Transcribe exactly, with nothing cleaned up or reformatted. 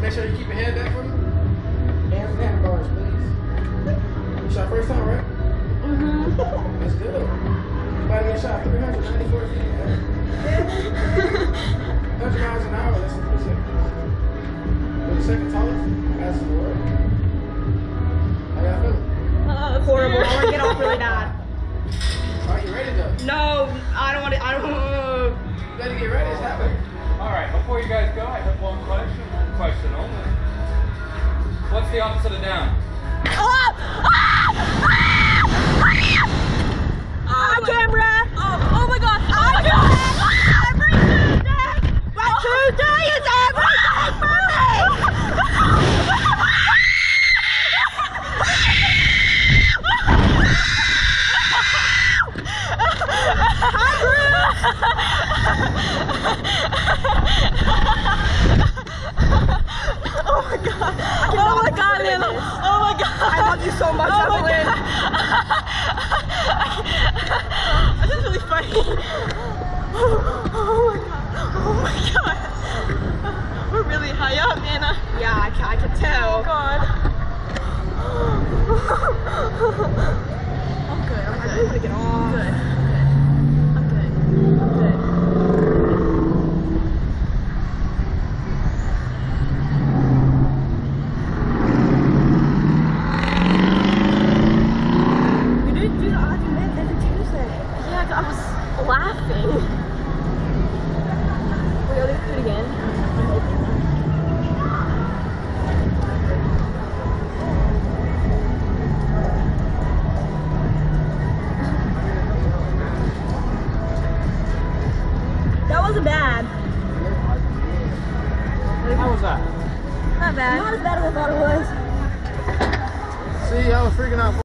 make sure you keep your hand back for me. Hands and handlebars, please. It's your first time, right? Mm-hmm. That's good. Might have shot three hundred ninety-four feet. Right? one hundred miles an hour, that's pretty safe. For the second tallest, ask for it. How y'all feeling? Uh, it's horrible. I want to get off really bad. Are you ready though? No, I don't want to. I don't want to. Better get ready, it's happening. Alright, before you guys go, I have one question. One question only. What's the opposite of down? Oh! Ah! Ah! Ah! Oh, camera! Oh, oh my god! Oh my god! Ah! Every Tuesday! My oh. Tuesday is every day for oh my god! Oh my god, Lila! Oh my god! I love you so much, oh Evelyn! This is really funny. Oh, oh my god! Oh my god! We're really high up, Anna. Yeah, I can, I can tell. Oh god! I'm good. I'm good. I want to get off. Good. Not as bad as I thought it was. See, I was freaking out.